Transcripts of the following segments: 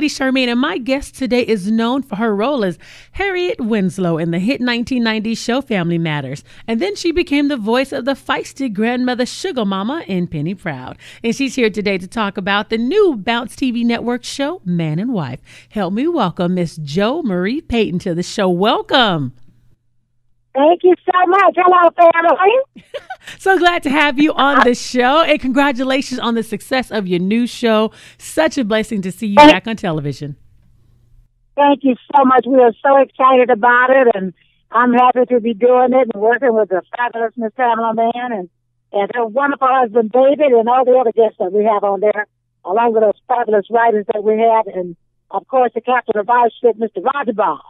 Lady Charmaine, and my guest today is known for her role as Harriet Winslow in the hit 1990s show Family Matters. And then she became the voice of the feisty grandmother Sugar Mama in Penny Proud. And she's here today to talk about the new Bounce TV network show, Man & Wife. Help me welcome Miss Jo Marie Payton to the show. Welcome. Thank you so much. Hello, family. So glad to have you on the show, and congratulations on the success of your new show. Such a blessing to see you back on television. Thank you so much. We are so excited about it, and I'm happy to be doing it and working with the fabulous Miss Tamela Mann and her wonderful husband, David, and all the other guests that we have on there, along with those fabulous writers that we have, and, of course, the captain of our ship, Mr. Roger Bob.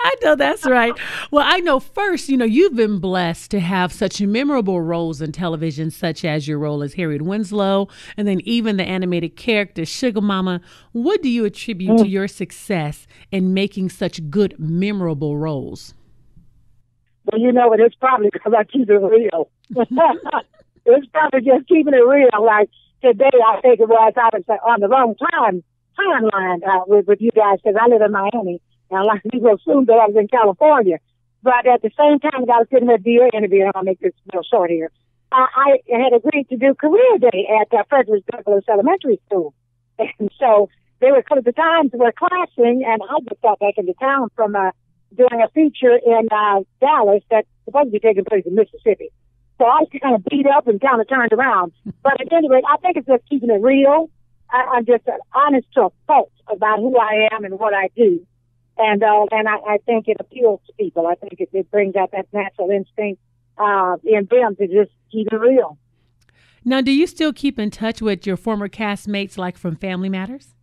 I know that's right. Well, I know first, you know, you've been blessed to have such memorable roles in television, such as your role as Harriet Winslow, and then even the animated character Sugar Mama. What do you attribute to your success in making such good, memorable roles? Well, you know, it's probably because I keep it real. It's probably just keeping it real. Like today, I think it was I was on the wrong timeline with you guys, because I live in Miami. Now, a lot of people assume that I was in California. But at the same time, I was sitting at the interview, and I'll make this real short here. I had agreed to do career day at Frederick Douglass Elementary School. And so they were, the times were clashing, and I just got back into town from doing a feature in Dallas that's supposed to be taking place in Mississippi. So I was kind of beat up and kind of turned around. But at any rate, I think it's just keeping it real. I'm just honest to a fault about who I am and what I do. And I think it appeals to people. I think it brings out that natural instinct in them to just keep it real. Now, do you still keep in touch with your former castmates, like from Family Matters?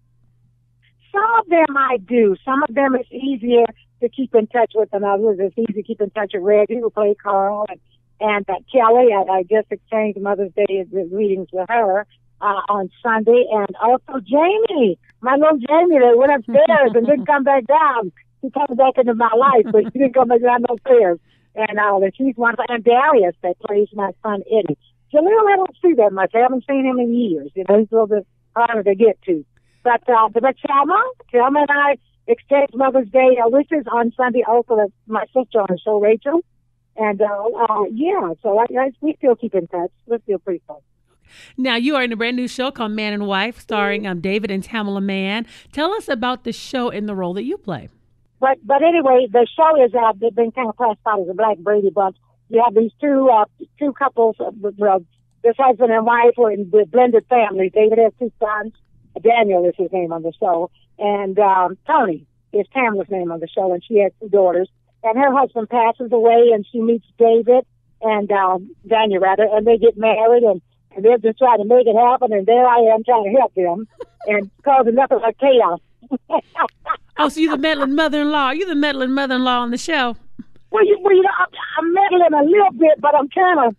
Some of them I do. Some of them it's easier to keep in touch with than others. It's easy to keep in touch with Reggie, who played Carl, and Kelly. I just exchanged Mother's Day readings with her on Sunday, and also Jamie, my little Jamie that went upstairs and didn't come back down. She came back into my life, but she didn't come back down no stairs. And she's wonderful. And Darius that plays my son Eddie. Jaleel, I don't see that much. I haven't seen him in years. You know, he's a little bit harder to get to. But Thelma and I exchanged Mother's Day wishes on Sunday, also with my sister on the show, Rachel. So we still keep in touch. We still pretty close. Now, you are in a brand new show called Man and Wife, starring David and Tamela Mann. Tell us about the show and the role that you play. But anyway, the show is they've been kind of classified as a Black Brady Bunch. You have these two couples, this husband and wife, who are in the blended family. David has two sons. Daniel is his name on the show, and Tony is Tamela's name on the show, and she has two daughters. And her husband passes away, and she meets David and Daniel, rather, and they get married, and they're just trying to make it happen, and there I am trying to help them and causing nothing but chaos. Oh, so you're the meddling mother-in-law. You're the meddling mother-in-law on the show. Well, you know, I'm meddling a little bit, but I'm kind of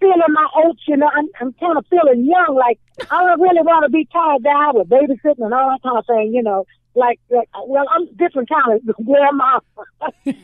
feeling my age, you know. I'm kind of feeling young, like I don't really want to be tied down with babysitting and all that kind of thing, you know. Like, I'm different kind of grandma.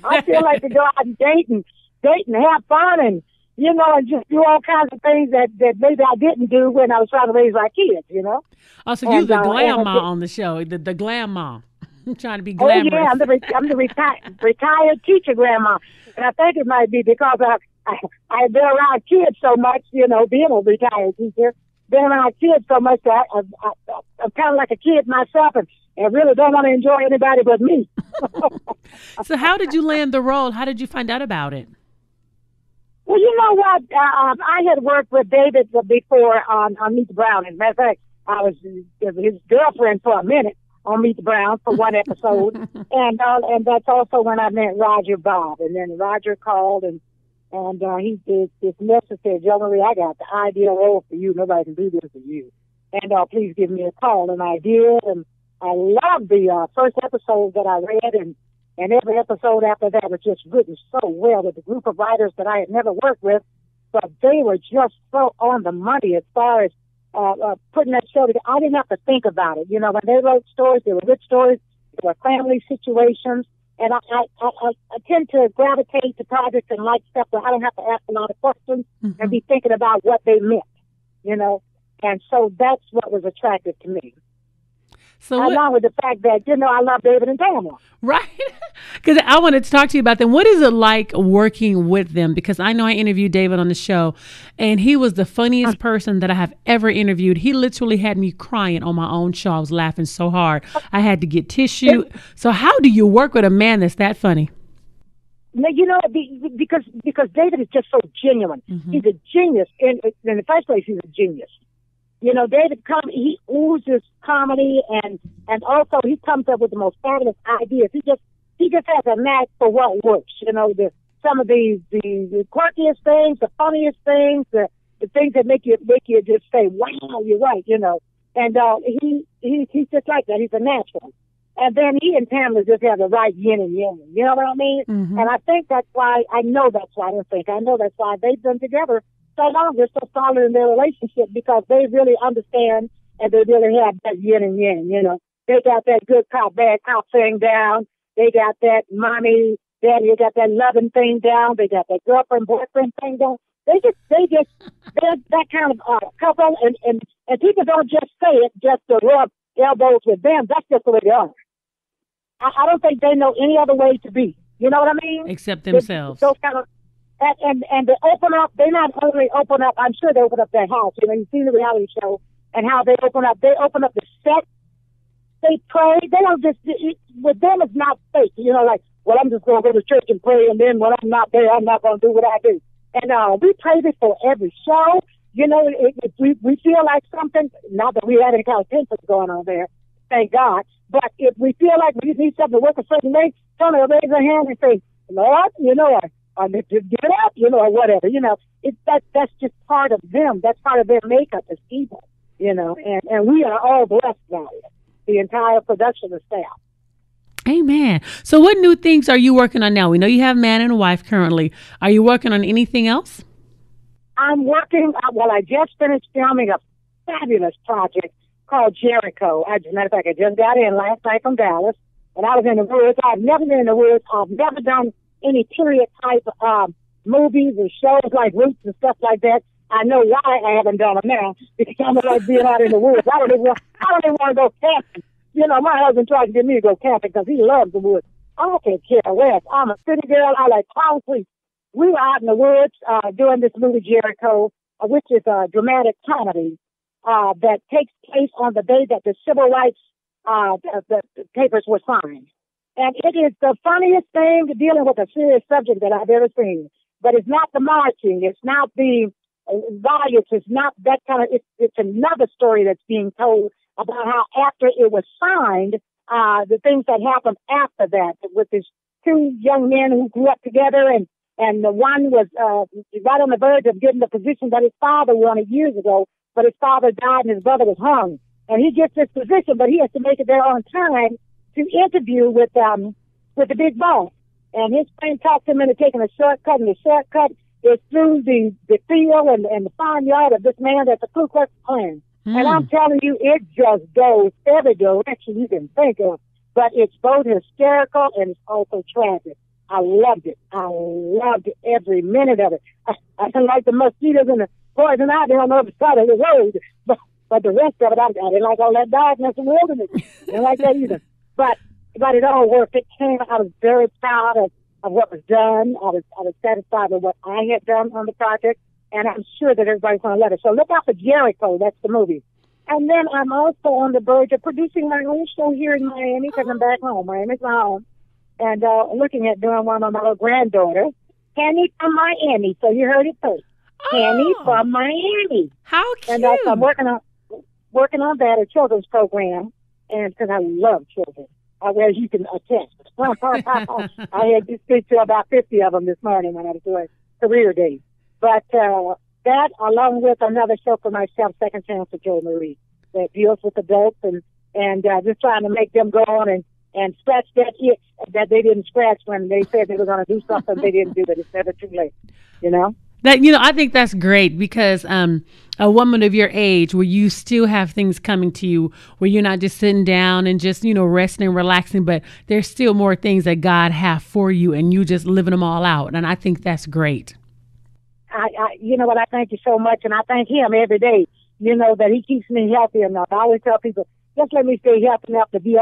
I feel like to go out and date and have fun and, you know, and just do all kinds of things that maybe I didn't do when I was trying to raise my kids, you know. Oh, so you're the grandma on the show, the grandma. I'm trying to be glamorous. Oh, yeah, I'm the retired teacher grandma. And I think it might be because I've been around kids so much, you know, being a retired teacher, been around kids so much that I'm kind of like a kid myself and really don't want to enjoy anybody but me. So how did you land the role? How did you find out about it? Well, you know what? I had worked with David before on Meet the Browns. As a matter of fact, I was his girlfriend for a minute on Meet the Browns for one episode. and that's also when I met Roger Bob. And then Roger called and he did this message, said, Jo Marie, I got the ideal role for you. Nobody can do this for you. And please give me a call. And I did. And I loved the first episode that I read. And every episode after that was just written so well with a group of writers that I had never worked with, but they were just so on the money as far as putting that show together. I didn't have to think about it. You know, when they wrote stories, they were good stories, they were family situations, and I tend to gravitate to projects and like stuff where I don't have to ask a lot of questions and be thinking about what they meant, you know. And so that's what was attractive to me. So along with the fact that, you know, I love David and Tamela. Right. Because I wanted to talk to you about them. What is it like working with them? Because I know I interviewed David on the show, and he was the funniest person that I have ever interviewed. He literally had me crying on my own show. I was laughing so hard. I had to get tissue. So how do you work with a man that's that funny? You know, because David is just so genuine. Mm-hmm. He's a genius. In the first place, he's a genius. You know, David, he oozes comedy, and also he comes up with the most fabulous ideas. He just has a knack for what works. You know, some of the quirkiest things, the funniest things, the things that make you just say, wow, you're right. You know, and he's just like that. He's a natural. And then he and Tamela just have the right yin and yang. You know what I mean? Mm-hmm. And I think that's why, I know that's why they've been together so long. They're so solid in their relationship because they really understand and they really have that yin and yang, you know. They got that good cop, bad cop thing down. They got that mommy, daddy, they got that loving thing down. They got that girlfriend, boyfriend thing down. They just, they're that kind of couple. And people don't just say it just to rub elbows with them. That's just the way they are. I don't think they know any other way to be. You know what I mean? Except themselves. Those kind of, and they open up. They not only open up. I'm sure they open up their house. You know, you see the reality show and how they open up. They open up the set. They pray. They don't just with them. It's not fake. You know, like, well, I'm just gonna go to church and pray, and then when I'm not there, I'm not gonna do what I do. And we pray before every show. You know, if we feel like something, not that we had any kind of tension going on there, thank God, but if we feel like we need something to work a certain way, somebody will raise their hand and say, Lord, you know, I need to get up, you know, or whatever. You know, that's just part of them. That's part of their makeup as people, you know, and we are all blessed by it, the entire production of staff. Amen. So what new things are you working on now? We know you have Man and Wife currently. Are you working on anything else? I'm working, well, I just finished filming a fabulous project called Jericho. As a matter of fact, I just got in last night from Dallas, and I was in the woods. I've never been in the woods. I've never done any period type movies and shows like Roots and stuff like that. I know why I haven't done them now, because I don't like being out in the woods. I don't even want to go camping. You know, my husband tried to get me to go camping because he loves the woods. I don't care where. I'm a city girl. I like concrete. We were out in the woods doing this movie Jericho, which is a dramatic comedy that takes place on the day that the civil rights the papers were signed. And it is the funniest thing dealing with a serious subject that I've ever seen. But it's not the marching. It's not the riots. It's not that kind of, it's another story that's being told about how after it was signed, the things that happened after that with these two young men who grew up together and the one was right on the verge of getting the position that his father wanted years ago, but his father died and his brother was hung. And he gets this position, but he has to make it there on time to interview with the big boss. And his friend talks him into taking a shortcut, and the shortcut is through the field and the farmyard of this man that's a Ku Klux Klan. Mm. And I'm telling you, it just goes every direction you can think of. But it's both hysterical and it's also tragic. I loved it. I loved every minute of it. I didn't like the mosquitoes and the poison ivy on the other side of the road, but the rest of it, I didn't like all that darkness and wilderness. I didn't like that either. But it all worked. It came. I was very proud of what was done. I was satisfied with what I had done on the project, and I'm sure that everybody's going to love it. So look out for Jericho. That's the movie. And then I'm also on the verge of producing my own show here in Miami because I'm back home. Miami's my home. And looking at doing one on my little granddaughter, Candy from Miami. So you heard it first, Candy from Miami. How cute! And I'm working on that, a children's program, and because I love children, as you can attest. I had to speak to about 50 of them this morning when I was doing career day. But that, along with another show for myself, Second Chance with Jo Marie, that deals with adults and just trying to make them go on and scratch that itch that they didn't scratch when they said they were going to do something they didn't do, but it's never too late, you know? I think that's great because a woman of your age where you still have things coming to you, where you're not just sitting down and just, you know, resting and relaxing, but there's still more things that God has for you and you just living them all out. And I think that's great. You know what? I thank you so much. And I thank him every day, you know, that he keeps me healthy enough. I always tell people, Just let me stay helping out to do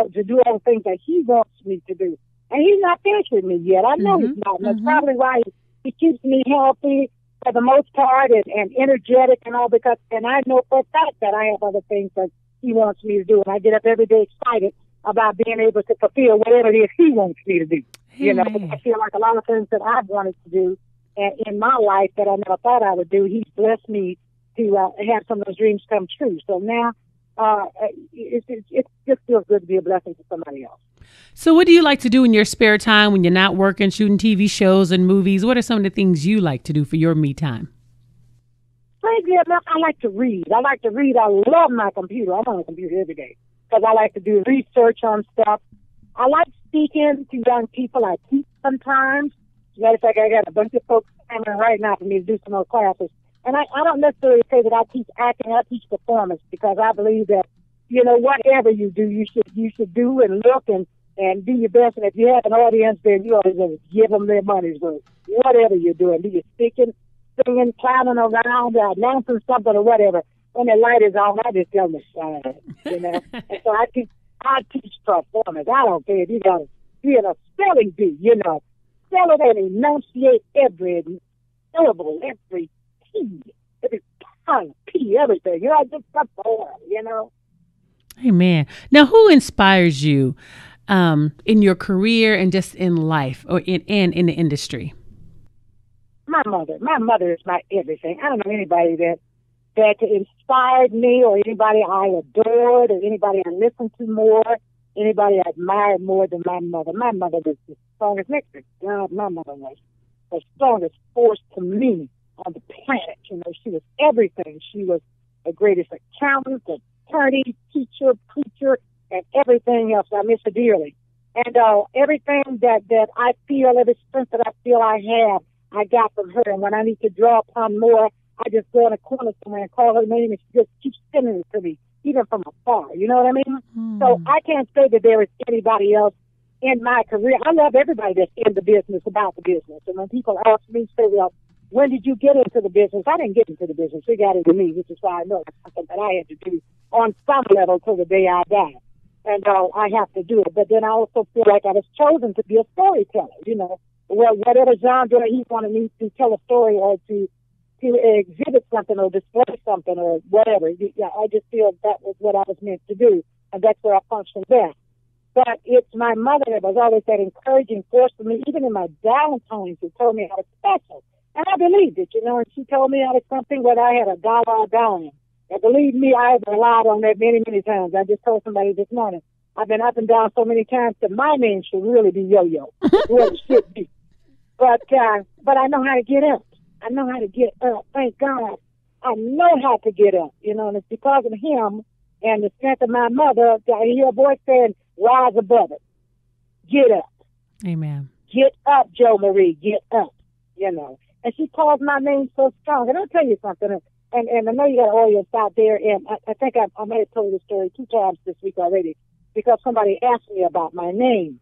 all the things that he wants me to do. And he's not finished with me yet. I know he's not. That's probably why he keeps me healthy for the most part and energetic and all, because, and I know for a fact that I have other things that he wants me to do. And I get up every day excited about being able to fulfill whatever it is he wants me to do. You know, I feel like a lot of things that I've wanted to do in my life that I never thought I would do, he's blessed me to have some of those dreams come true. So now it just feels good to be a blessing to somebody else. So what do you like to do in your spare time when you're not working, shooting TV shows and movies? What are some of the things you like to do for your me time? Frankly enough, I like to read. I like to read. I love my computer. I'm on a computer every day because I like to do research on stuff. I like speaking to young people. I teach sometimes. As a matter of fact, I got a bunch of folks coming right now for me to do some more classes. And I don't necessarily say that I teach acting. I teach performance because I believe that, you know, whatever you do, you should do and look and do your best. And if you have an audience, then you always just give them their money's worth. Whatever you're doing, do you singing, clowning around, announcing something or whatever. When the light is on, I just tell them to shine, you know. And so I teach performance. I don't care if you got to be in a spelling bee, you know. Spell it and enunciate every syllable, every P, every pun, P, everything. You know, I just perform, you know. Amen. Now, who inspires you in your career and just in life or in the industry? My mother. My mother is my everything. I don't know anybody that inspired me or anybody I adored or anybody I listened to more, anybody I admired more than my mother. My mother was the strongest. My mother was the strongest force to me on the planet. You know, she was everything. She was the greatest accountant, attorney, teacher, preacher, and everything else. I miss her dearly. And everything that I feel, every strength that I feel I have, I got from her. And when I need to draw upon more, I just go in a corner somewhere and call her name, and she just keeps sending it to me, even from afar. You know what I mean? So I can't say that there is anybody else in my career. I love everybody that's in the business, about the business. And when people ask me, say, well, when did you get into the business? I didn't get into the business. It got into me, which is why I know it's something that I had to do on some level till the day I die. And I have to do it. But then I also feel like I was chosen to be a storyteller, you know. Well, whatever genre he wanted me to tell a story or to exhibit something or display something or whatever. Yeah, I just feel that was what I was meant to do, and that's where I functioned best. But it's my mother that was always that encouraging force for me, even in my downtime. She told me I was special, and I believed it, you know, and she told me I was something whether I had a dollar or a dime. And believe me, I have relied on that many, many times. I just told somebody this morning, I've been up and down so many times that my name should really be Yo-Yo. It really should be. But I know how to get up. I know how to get up. Thank God. I know how to get up, you know, and it's because of him and the strength of my mother that I hear a voice saying, rise above it. Get up. Amen. Get up, Jo Marie. Get up, you know. And she calls my name so strong. And I'll tell you something. And I know you got an audience out there, and I think I may have told this story 2 times this week already because somebody asked me about my name.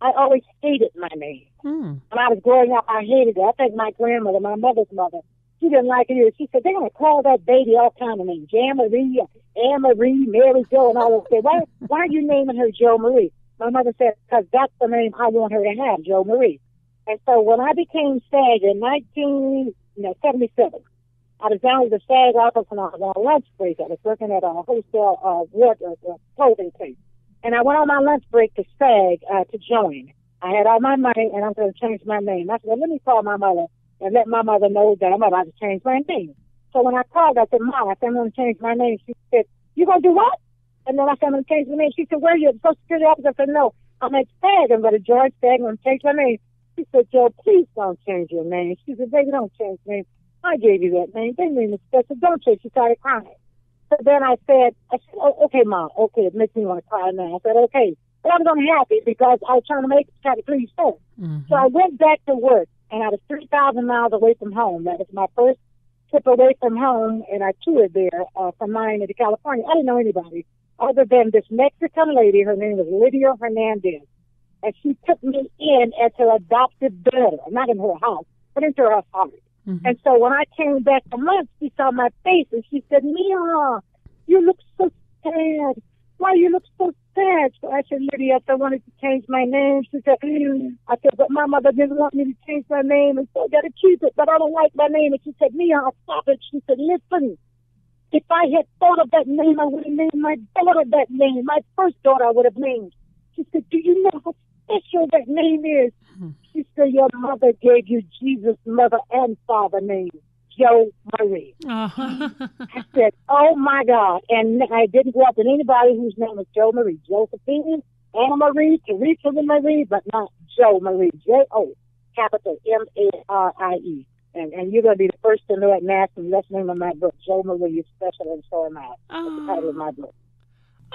I always hated my name. When I was growing up, I hated it. I think my grandmother, my mother's mother, she didn't like it either. She said, they're going to call that baby all kind of names. Jam-Marie, Anne-Marie, Mary Jo, and all those. Why are you naming her Jo Marie? My mother said, because that's the name I want her to have, Jo Marie. And so when I became SAG in 1977, I was down at the SAG office and I was on a lunch break. I was working at a wholesale clothing place. And I went on my lunch break to SAG to join. I had all my money, and I'm going to change my name. I said, well, let me call my mother and let my mother know that I'm about to change my name. So when I called, I said, Mom, I said, I'm going to change my name. She said, you going to do what? And then I said, I'm going to change my name. She said, where are you? Social Security office? I said, no, I'm at SAG. I'm going to join SAG. I'm going to change my name. She said, Joe, please don't change your name. She said, baby, don't change your name. I gave you that name. They mean it's special. Don't change. She started crying. So then I said, oh, okay, Mom. Okay, it makes me want to cry now. I said, okay. But I was unhappy because I was trying to please her. So I went back to work, and I was 3,000 miles away from home. That was my first trip away from home, and I toured there from Miami to California. I didn't know anybody other than this Mexican lady. Her name was Lydia Hernandez. And she took me in as her adopted daughter, not in her house, but into her heart. And so when I came back for months, she saw my face, and she said, Mia, you look so sad. why you look so sad? So I said, Lydia, I wanted to change my name. She said, I said, but my mother didn't want me to change my name, and so I got to keep it, but I don't like my name. And she said, Mia, I'll stop it. She said, listen, if I had thought of that name, I would have named my daughter that name. My first daughter I would have named. She said, do you know how special that name is? She said, your mother gave you Jesus' mother and father name, Jo Marie. Uh-huh. I said, oh, my God. And I didn't go up with anybody whose name was Jo Marie. Josephine, Anna Marie, Teresa Marie, but not Jo Marie. J-O, capital M-A-R-I-E. And you're going to be the first to know at mass, and that's the name of my book. Jo Marie is special, and so am I. That's the title of my book.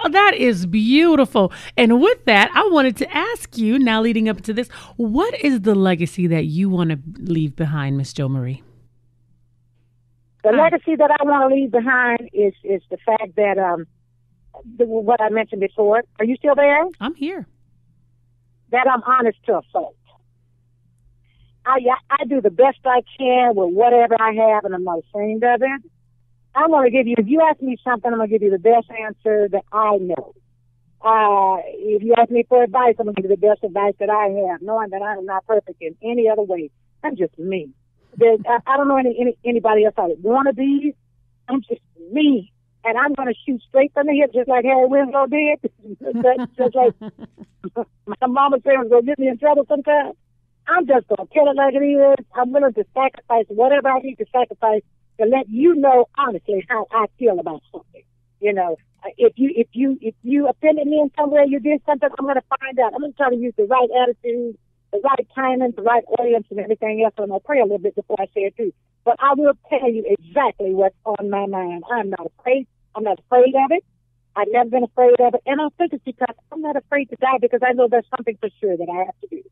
Oh, that is beautiful. And with that, I wanted to ask you, now leading up to this, what is the legacy that you want to leave behind, Miss Jo Marie? The legacy that I want to leave behind is the fact that what I mentioned before. Are you still there? I'm here. That I'm honest to a fault. I do the best I can with whatever I have, and I'm not ashamed of it. I want to give you, if you ask me something, I'm going to give you the best answer that I know. If you ask me for advice, I'm going to give you the best advice that I have, knowing that I am not perfect in any other way. I'm just me. I don't know anybody else I would want to be. I'm just me. And I'm going to shoot straight from the hip, just like Harry Winslow did. just like my mama said, was going to get me in trouble sometimes. I'm just going to tell it like it is. I'm willing to sacrifice whatever I need to sacrifice to let you know honestly how I feel about something. You know, if you offended me in some way, you did something, I'm going to find out. I'm going to try to use the right attitude, the right timing, the right audience, and everything else. And I'll pray a little bit before I say it too. But I will tell you exactly what's on my mind. I'm not afraid. I'm not afraid of it. I've never been afraid of it. And I think it's because I'm not afraid to die, because I know there's something for sure that I have to do.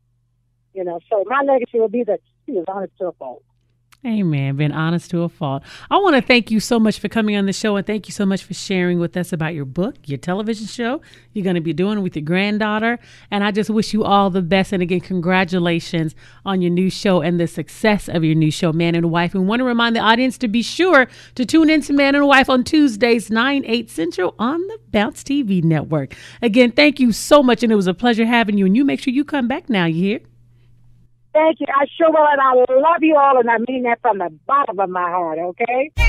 You know, so my legacy will be that she was honest to a fault. Amen. Been honest to a fault. I want to thank you so much for coming on the show, and thank you so much for sharing with us about your book, your television show you're going to be doing with your granddaughter. And I just wish you all the best. And again, congratulations on your new show and the success of your new show, Man and Wife. We want to remind the audience to be sure to tune into Man and Wife on Tuesdays, 9/8 Central on the Bounce TV network. Again, thank you so much. And it was a pleasure having you. And you make sure you come back now. You hear? Thank you. I sure will, and I love you all, and I mean that from the bottom of my heart, okay?